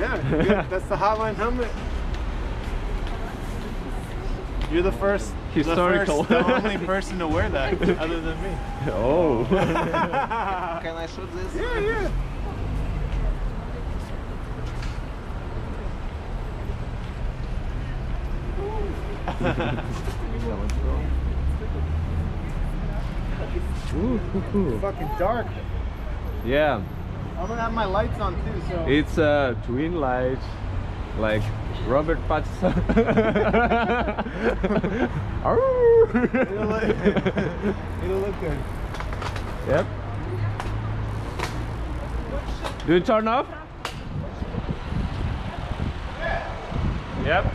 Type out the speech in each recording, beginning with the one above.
Yeah, good. That's the Hotline helmet. You're the first, historical, the only person to wear that other than me. Oh. Can I shoot this? Yeah, yeah. It's fucking dark. Yeah. I'm gonna have my lights on too, so. It's a twin light, like Robert Pattinson. It'll look good. Yep. Do you turn off? Yep.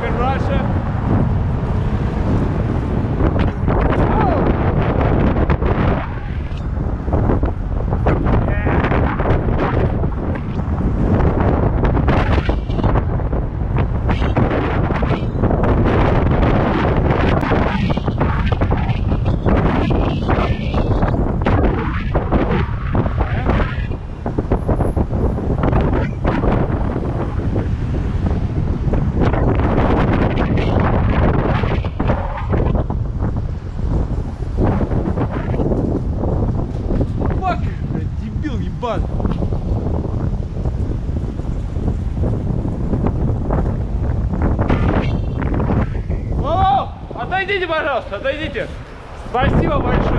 fucking Russia. Отойдите, пожалуйста, отойдите. Спасибо большое.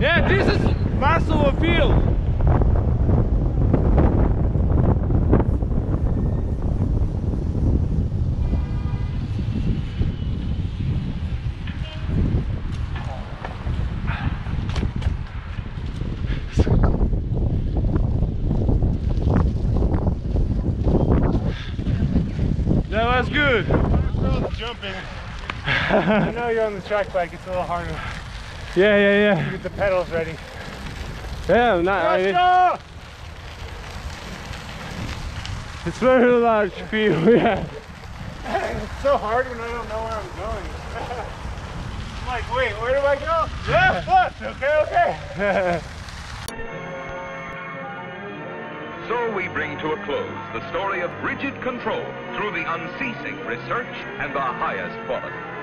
Yeah, this is massive appeal. That was good. Jumping. I know you're on the track bike, it's a little harder. Yeah. Get the pedals ready. Yeah, I'm not ready. It's very large field, yeah. It's so hard when I don't know where I'm going. I'm like, wait, where do I go? Left foot, okay. So we bring to a close the story of rigid control through the unceasing research and the highest quality.